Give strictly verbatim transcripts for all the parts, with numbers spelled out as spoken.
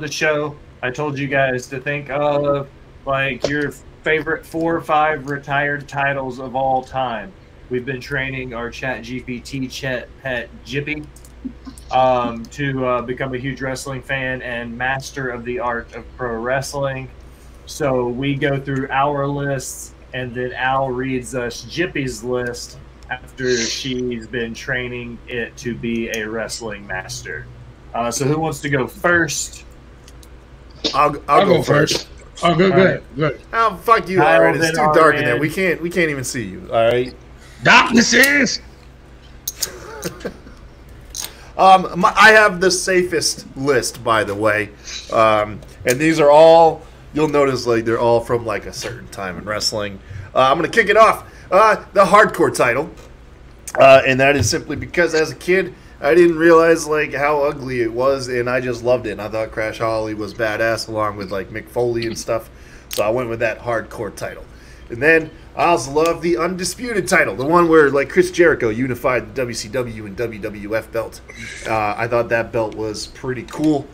the show, I told you guys to think of like your favorite four or five retired titles of all time. We've been training our ChatGPT chat pet Gippy um, to uh, become a huge wrestling fan and master of the art of pro wrestling. So we go through our lists, and then Al reads us Gippy's list after she's been training it to be a wrestling master. Uh, so who wants to go first? I'll, I'll, I'll go, go first. first. Oh, good, good, right. good. Oh, fuck you, Kyle, all right. It's too dark in there. We can't, we can't even see you. All right. Darkness is. um, my, I have the safest list, by the way, um, and these are all. You'll notice, like they're all from like a certain time in wrestling. Uh, I'm gonna kick it off. Uh, the hardcore title, uh, and that is simply because as a kid, I didn't realize like how ugly it was, and I just loved it. And I thought Crash Holly was badass, along with like Mick Foley and stuff. So I went with that hardcore title. And then I also love the undisputed title, the one where like Chris Jericho unified the W C W and W W F belt. Uh, I thought that belt was pretty cool.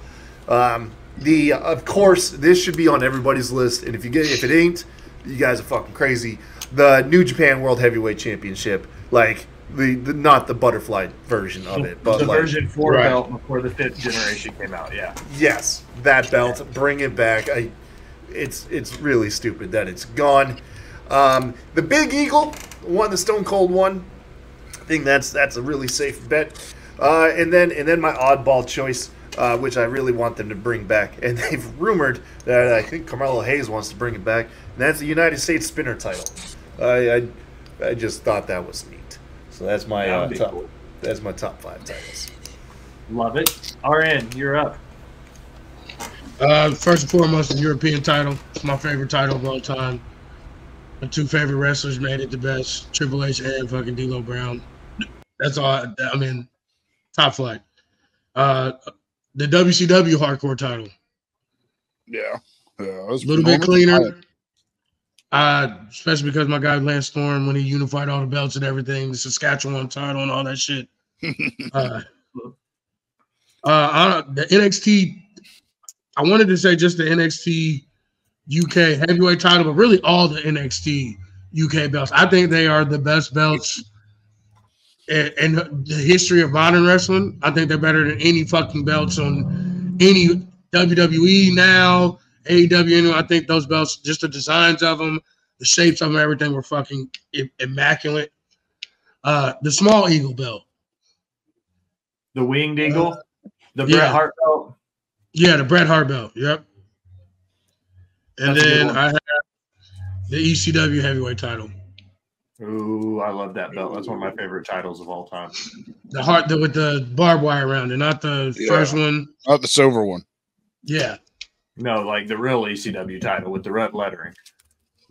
Um, the of course this should be on everybody's list, and if you get if it ain't, you guys are fucking crazy. The New Japan World Heavyweight Championship, like. The, the not the butterfly version of it, but the like, version four right. belt before the fifth generation came out. Yeah. Yes, that belt, bring it back. I, it's it's really stupid that it's gone. Um, the Big Eagle, one the Stone Cold one. I think that's that's a really safe bet. Uh, and then and then my oddball choice, uh, which I really want them to bring back, and they've rumored that I think Carmelo Hayes wants to bring it back. And that's the United States Spinner title. I I, I just thought that was neat. So that's my uh, top. Cool. That's my top five titles. Love it. R N, you're up. Uh, first and foremost, the European title. It's my favorite title of all time. My two favorite wrestlers made it the best: Triple H and fucking D'Lo Brown. That's all. I, I mean, top flight. Uh, the W C W hardcore title. Yeah, yeah. A little bit cleaner. Uh, especially because my guy Lance Storm, when he unified all the belts and everything, the Saskatchewan title and all that shit. uh, uh, I, the N X T, I wanted to say just the N X T U K heavyweight title, but really all the N X T U K belts. I think they are the best belts in, in the history of modern wrestling. I think they're better than any fucking belts on any W W E now. A E W, I think those belts, just the designs of them, the shapes of them, everything were fucking immaculate. Uh, the small eagle belt. The winged eagle? Uh, the yeah. Bret Hart belt? Yeah, the Bret Hart belt, yep. And That's then I had the E C W heavyweight title. Ooh, I love that belt. That's one of my favorite titles of all time. The heart the, with the barbed wire around it, not the yeah. first one. Not the silver one. Yeah. No, like the real E C W title with the red lettering.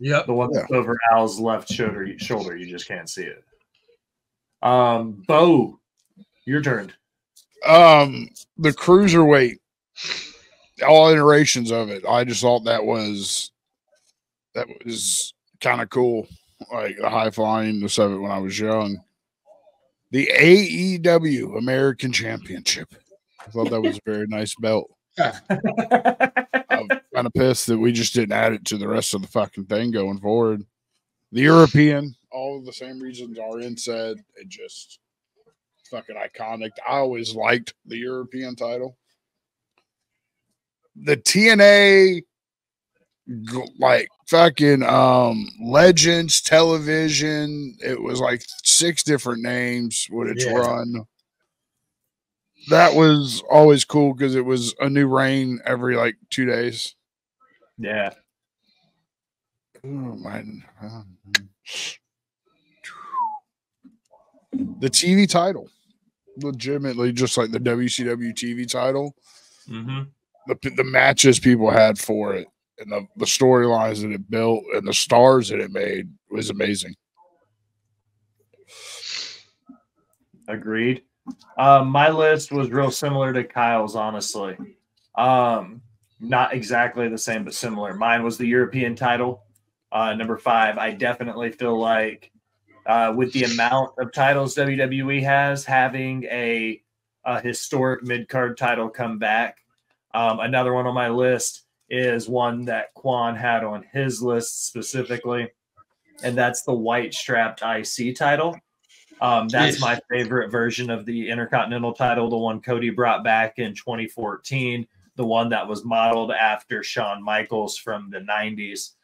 Yep. The one that's yeah. over Al's left shoulder, shoulder. You just can't see it. Um, Bo, your turn. Um, the cruiserweight, all iterations of it. I just thought that was that was kind of cool. Like the high flyingness of it when I was young. The A E W American Championship. I thought that was a very nice belt. I'm kind of pissed that we just didn't add it to the rest of the fucking thing going forward. The European, all of the same reasons R N said, it just fucking iconic. I always liked the European title. The T N A, like fucking um, Legends Television. It was like six different names with its yeah. run. That was always cool because it was a new reign every like two days. Yeah. Oh, man. The T V title, legitimately just like the W C W T V title. Mm-hmm. The the matches people had for it and the, the storylines that it built and the stars that it made was amazing. Agreed. Um, my list was real similar to Kyle's, honestly. Um, not exactly the same, but similar. Mine was the European title, uh, number five. I definitely feel like uh, with the amount of titles W W E has, having a, a historic mid-card title come back Um, another one on my list is one that Quan had on his list specifically, and that's the white strapped I C title. Um, that's my favorite version of the Intercontinental title, the one Cody brought back in twenty fourteen, the one that was modeled after Shawn Michaels from the nineties.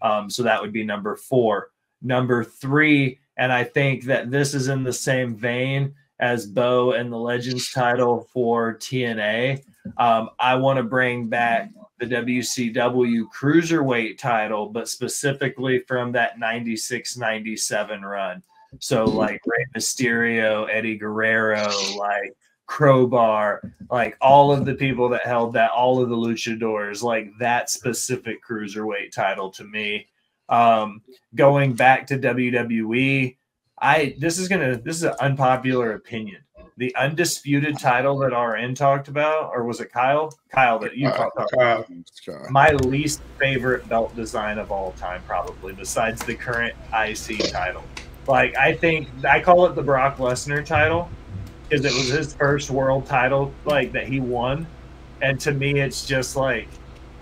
Um, so that would be number four. Number three, and I think that this is in the same vein as Bo and the Legends title for T N A. Um, I want to bring back the W C W Cruiserweight title, but specifically from that ninety-six ninety-seven run. So like Rey Mysterio, Eddie Guerrero, like Crowbar, like all of the people that held that, all of the luchadors, like that specific cruiserweight title to me. Um, going back to W W E, I this is gonna this is an unpopular opinion. The undisputed title that R N talked about, or was it Kyle? Kyle that you talked about. My least favorite belt design of all time, probably, besides the current I C title. Like, I think I call it the Brock Lesnar title because it was his first world title, like, that he won. And to me, it's just like,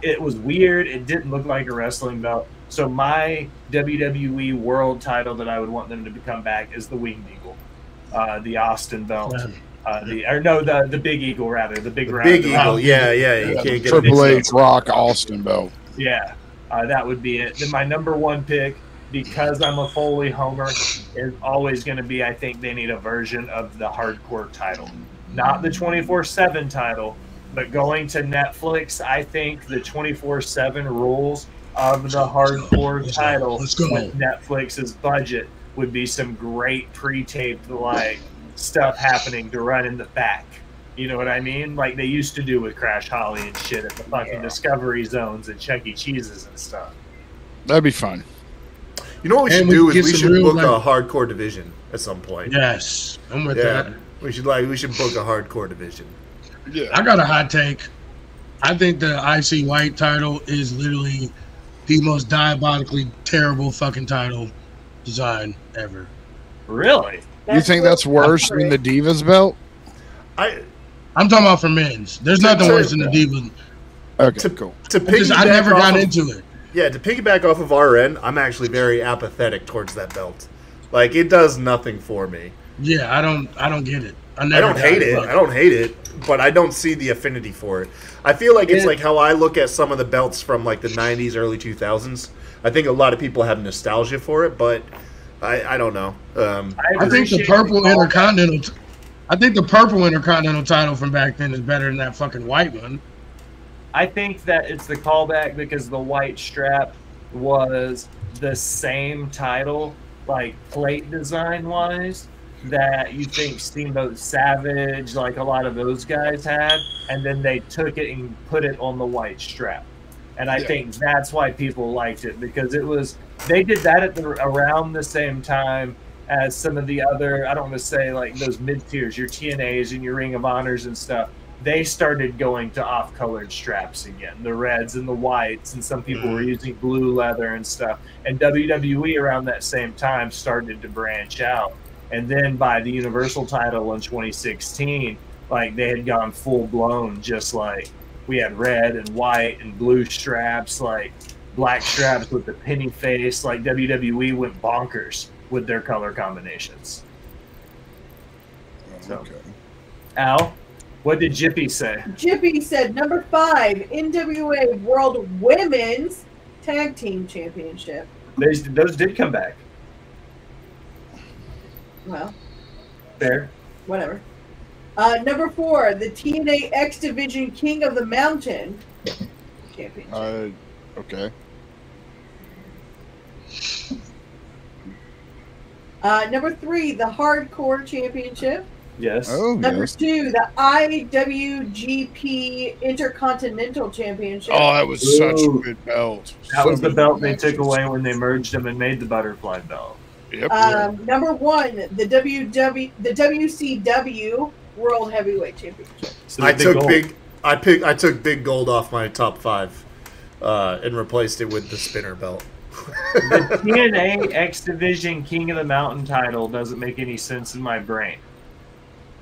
it was weird. It didn't look like a wrestling belt. So my W W E world title that I would want them to come back is the Winged Eagle, uh, the Austin belt. Uh, the, or no, the, the Big Eagle, rather. The Big, the round big Eagle, round. yeah, yeah. You yeah. Can't get Triple H, Rock, Austin belt. Yeah, uh, that would be it. Then my number one pick, because I'm a Foley homer, is always going to be, I think they need a version of the hardcore title. Not the twenty-four seven title, but going to Netflix, I think the twenty-four seven rules of the hardcore title with Netflix's budget would be some great pre-taped like stuff happening to run in the back. You know what I mean? Like they used to do with Crash Holly and shit at the fucking yeah. Discovery Zones and Chuck E. Cheese's and stuff. That'd be fun. You know what we and should we do is we should book like, a hardcore division at some point. Yes, I'm with yeah. that. We should like we should book a hardcore division. Yeah, I got a hot take. I think the I C White title is literally the most diabolically terrible fucking title design ever. Really? That's you think that's worse than the Divas belt? I, I'm talking about for men's. There's nothing worse than the Divas. Okay, to, cool. To just, I never got of, into it. Yeah, to piggyback off of R N, I'm actually very apathetic towards that belt. Like it does nothing for me. Yeah, I don't, I don't get it. I, never I don't hate it. it. I don't hate it, but I don't see the affinity for it. I feel like it's yeah. like how I look at some of the belts from like the nineties, early two thousands. I think a lot of people have nostalgia for it, but I, I don't know. Um, I, I think the purple intercontinental. I think the purple intercontinental title from back then is better than that fucking white one. I think that it's the callback because the white strap was the same title, like plate design wise, that you think Steamboat Savage, like a lot of those guys had, and then they took it and put it on the white strap. And I yeah. think that's why people liked it, because it was, they did that at the around the same time as some of the other, I don't want to say like those mid tiers, your T N As and your Ring of Honors and stuff. They started going to off-colored straps again, the reds and the whites, and some people were using blue leather and stuff. And W W E around that same time started to branch out. And then by the Universal title in twenty sixteen, like they had gone full-blown, just like we had red and white and blue straps, like black straps with the penny face. Like W W E went bonkers with their color combinations. So, okay. Al? What did Gippy say? Gippy said number five, N W A World Women's Tag Team Championship. Those, those did come back. Well. Fair. Whatever. Uh, number four, the T N A X Division King of the Mountain Championship. Uh, okay. Uh, number three, the Hardcore Championship. Yes. Oh, Number yes. two, the I W G P Intercontinental Championship. Oh, that was Ooh. such a good belt. That so was the belt matches. They took away when they merged them and made the butterfly belt. Yep. Um, yeah. Number one, the W W the W C W World Heavyweight Championship. So I big took gold. big. I pick. I took big gold off my top five, uh, and replaced it with the spinner belt. The T N A X Division King of the Mountain title doesn't make any sense in my brain.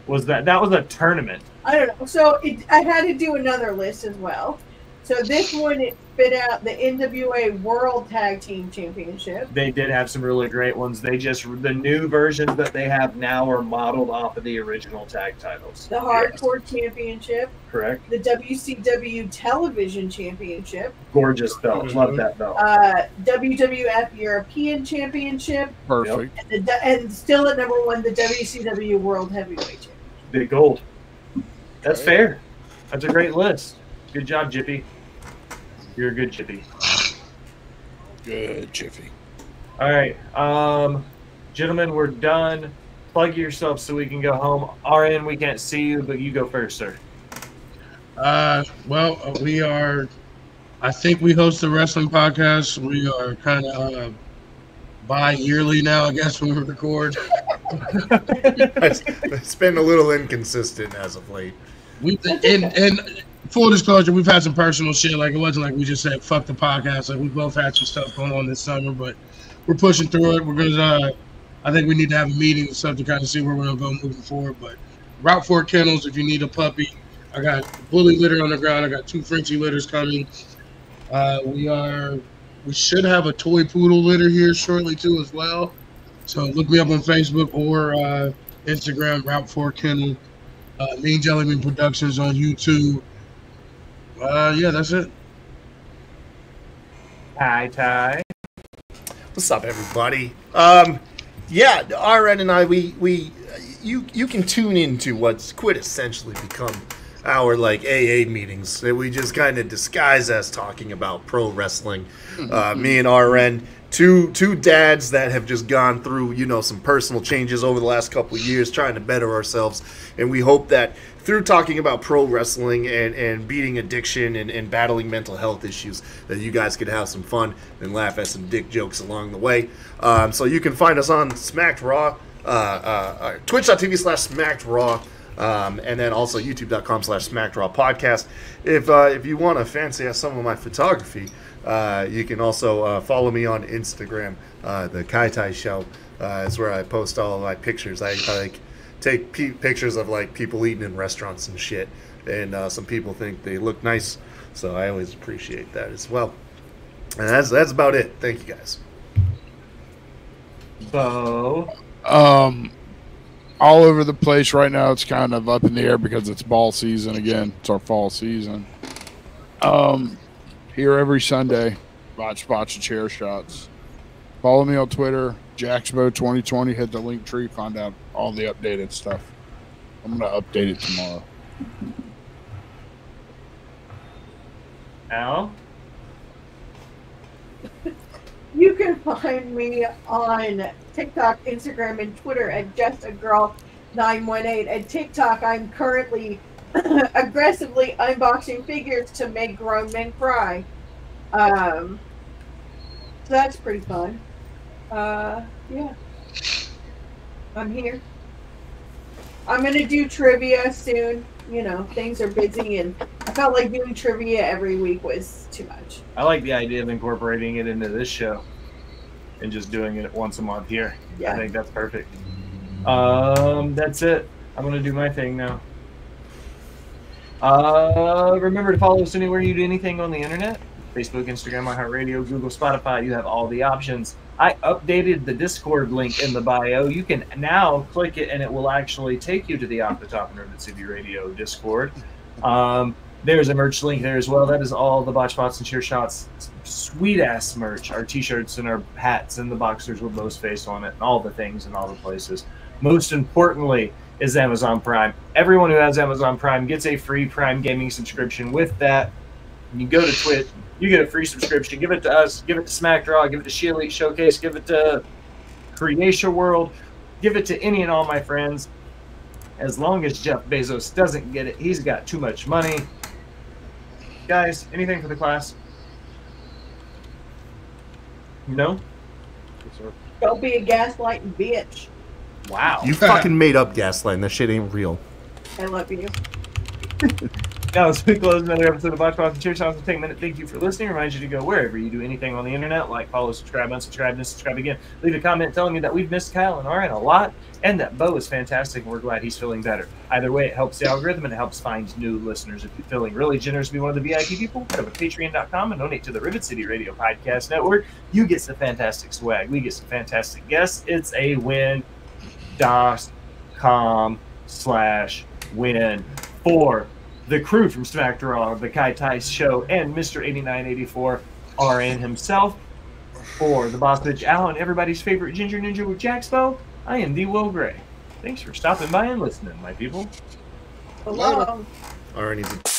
Was that that was a tournament? I don't know. So it, I had to do another list as well. So this one, it spit out the N W A World Tag Team Championship. They did have some really great ones. They just, the new versions that they have now are modeled off of the original tag titles. The Hardcore yes. Championship. Correct. The W C W Television Championship. Gorgeous belt. Mm-hmm. Love that belt. Uh, W W F European Championship. Perfect. And, the, and still at number one, the W C W World Heavyweight Championship. Big gold. That's fair. That's a great list. Good job, Gippy. You're a good Jiffy. Good Jiffy. All right. Um, gentlemen, we're done. Plug yourself so we can go home. R N, we can't see you, but you go first, sir. Uh, well, we are, I think we host the wrestling podcast. We are kind of uh, bi-yearly now, I guess, when we record. It's been a little inconsistent as of late. We, and, and full disclosure, we've had some personal shit. Like, it wasn't like we just said, fuck the podcast. Like, we both had some stuff going on this summer, but we're pushing through it. We're going to, uh, I think we need to have a meeting or something to kind of see where we're going to go moving forward. But Route four Kennels, if you need a puppy, I got bully litter on the ground. I got two Frenchie litters coming. Uh, we are, we should have a toy poodle litter here shortly, too, as well. So look me up on Facebook or uh, Instagram, Route four Kennel. Uh, Mean Jellyman Productions on YouTube. Uh, yeah, that's it. Hi, Ty. What's up, everybody? Um, yeah, R N and I, we, we, you, you can tune into what's quintessentially become our like A A meetings that we just kind of disguise as talking about pro wrestling. Uh, me and R N, two, two dads that have just gone through, you know, some personal changes over the last couple of years, trying to better ourselves, and we hope that through talking about pro wrestling and, and beating addiction and, and battling mental health issues, that you guys could have some fun and laugh at some dick jokes along the way. Um, so you can find us on Smack'd Raw, uh, uh, twitch.tv slash Smack'd Raw, um, and then also youtube.com slash Smack'd Raw podcast. If, uh, if you want to fancy some of my photography, uh, you can also uh, follow me on Instagram, uh, The Kai Tai Show. Uh, is where I post all of my pictures. I, I like... take p pictures of like people eating in restaurants and shit, and uh, some people think they look nice, so I always appreciate that as well. And that's that's about it. Thank you guys. So, um, all over the place right now. It's kind of up in the air because it's ball season again. It's our fall season. Um, here every Sunday, Botched Spots and Chair Shots. Follow me on Twitter. Jaxbo twenty twenty, hit the link tree, find out all the updated stuff. I'm going to update it tomorrow. Al? You can find me on TikTok, Instagram, and Twitter at Justa Girl nine one eight. At TikTok, I'm currently aggressively unboxing figures to make grown men cry. Um, so that's pretty fun. Uh, yeah. I'm here. I'm going to do trivia soon. You know, things are busy, and I felt like doing trivia every week was too much. I like the idea of incorporating it into this show and just doing it once a month here. Yeah. I think that's perfect. Um, that's it. I'm going to do my thing now. Uh, remember to follow us anywhere you do anything on the internet. Facebook, Instagram, iHeartRadio, Google, Spotify. You have all the options. I updated the Discord link in the bio. You can now click it, and it will actually take you to the Off the Top and Rivet City Radio Discord. Um, there's a merch link there as well. That is all the Botched Spots and Cheer Shots sweet-ass merch, our T-shirts and our hats and the boxers with most face on it and all the things and all the places. Most importantly is Amazon Prime. Everyone who has Amazon Prime gets a free Prime Gaming subscription. With that, you go to Twitch. You get a free subscription. Give it to us. Give it to Smack Draw. Give it to She Elite Showcase. Give it to Creation World. Give it to any and all my friends. As long as Jeff Bezos doesn't get it, he's got too much money. Guys, anything for the class? No? Yes, sir. Don't be a gaslighting bitch. Wow. You fucking made up gaslighting. That shit ain't real. I love you. That was quick close another episode of Botched Spots and Cheer Songs in ten minutes. Thank you for listening. Remind you to go wherever you do anything on the internet, like, follow, subscribe, unsubscribe, and subscribe again. Leave a comment telling you that we've missed Kyle and Aaron a lot, and that Bo is fantastic, and we're glad he's feeling better. Either way, it helps the algorithm and it helps find new listeners. If you're feeling really generous to be one of the V I P people, head over to patreon dot com and donate to the Rivet City Radio Podcast Network. You get some fantastic swag. We get some fantastic guests. It's a win. dot com slash win for the crew from Smack'd Raw, the Kai Tice Show, and Mister eighty-nine eighty-four, R N himself. For the boss bitch Al and everybody's favorite Ginger Ninja with Jaxbo, I am The Will Gray. Thanks for stopping by and listening, my people. Hello. Hello. All right,